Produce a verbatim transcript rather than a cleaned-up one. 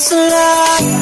It's a lie.